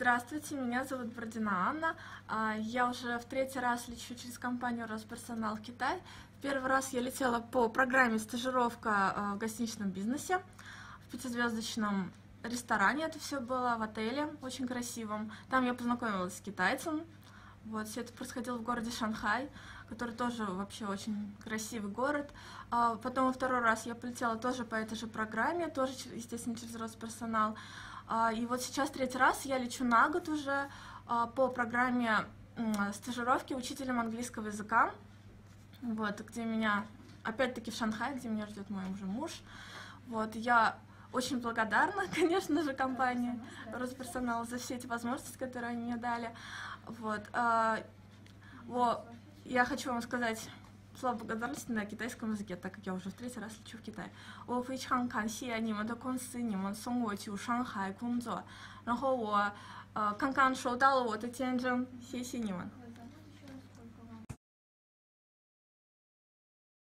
Здравствуйте, меня зовут Бородина Анна. Я уже в 3-й раз лечу через компанию «Росперсонал» в Китай. В 1-й раз я летела по программе «Стажировка в гостиничном бизнесе», в 5-звездочном ресторане это все было, в отеле очень красивом. Там я познакомилась с китайцем. Вот, все это происходило в городе Шанхай, который тоже вообще очень красивый город. Потом во 2-й раз я полетела тоже по этой же программе, тоже, естественно, через «Росперсонал». И вот сейчас 3-й раз я лечу на год уже по программе стажировки учителем английского языка, вот, где меня, опять-таки в Шанхае, где меня ждет мой уже муж. Вот, я очень благодарна, конечно же, компании «Росперсонал» за все эти возможности, которые они мне дали. Вот, я хочу вам сказать слово благодарности на китайском языке, так как я уже в 3-й раз лечу в Китай.